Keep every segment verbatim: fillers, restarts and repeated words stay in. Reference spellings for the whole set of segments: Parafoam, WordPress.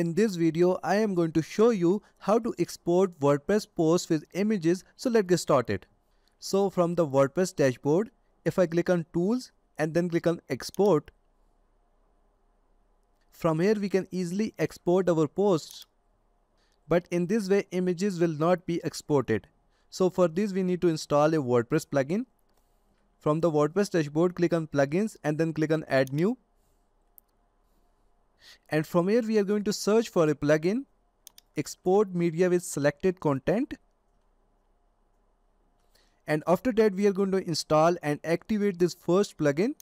In this video, I am going to show you how to export WordPress posts with images. So let's get started. So from the WordPress dashboard, if I click on Tools and then click on Export, from here we can easily export our posts. But in this way, images will not be exported. So for this, we need to install a WordPress plugin. From the WordPress dashboard, click on Plugins and then click on Add New. And from here we are going to search for a plugin, export media with selected content, and after that we are going to install and activate this first plugin.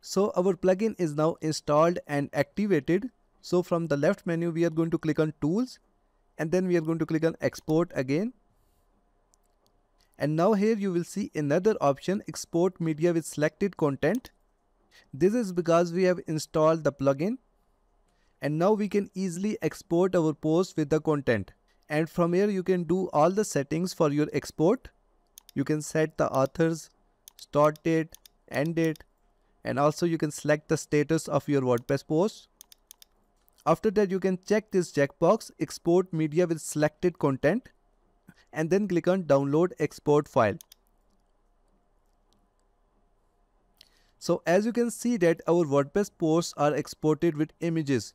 So our plugin is now installed and activated. So from the left menu we are going to click on Tools and then we are going to click on Export again. And now here you will see another option, export media with selected content. This is because we have installed the plugin. And now we can easily export our post with the content. And from here you can do all the settings for your export. You can set the authors, start date, end date, and also you can select the status of your WordPress post. After that you can check this checkbox, export media with selected content, and then click on download export file. So as you can see that our WordPress posts are exported with images.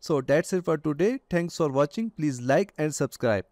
So that's it for today. Thanks for watching. Please like and subscribe.